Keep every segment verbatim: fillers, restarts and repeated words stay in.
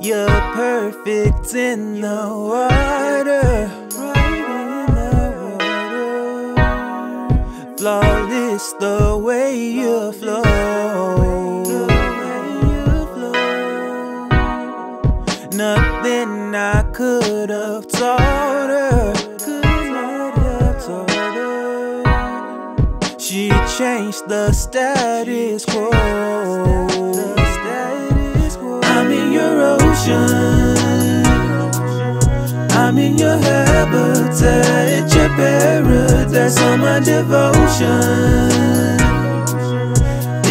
You're perfect in the water, right in the water. Flawless the way you flow, the way you flow. Nothing I could have taught her, could not have taught her. She changed the status quo. I'm in your ocean, I'm in your habitat, your paradise, all my devotion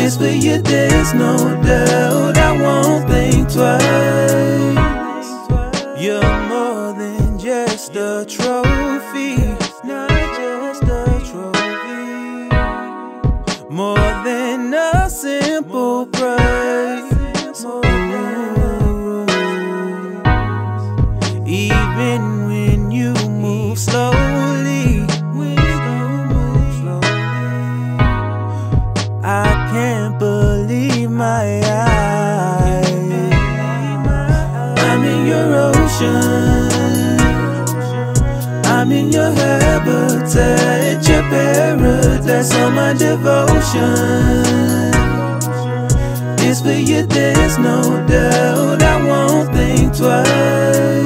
is for you, there's no doubt, I won't think twice. You're more than just a trophy, not just a trophy, more than a simple prize. Even when you move slowly, when you move slowly, I can't believe my eyes. I'm in your ocean, I'm in your habitat, your paradise, all my devotion is for you, there's no doubt, I won't think twice.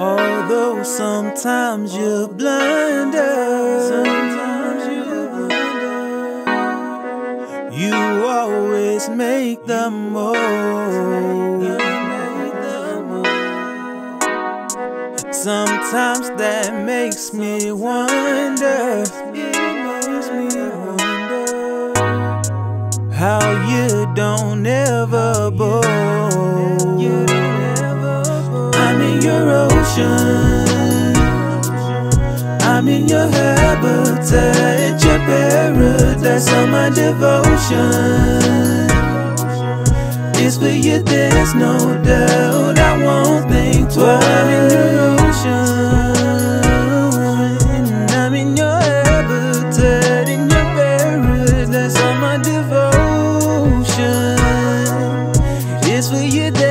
Although sometimes you blunder, sometimes you blunder, you always make the most. Sometimes that makes me wonder, it makes me wonder how you don't ever bow. Your ocean, I'm in your habitat, your paradise, all my devotion is for you, there's no doubt, I won't think twice. I'm in your ocean, I'm in your habitat, in your paradise, all my devotion is for you, there's no doubt.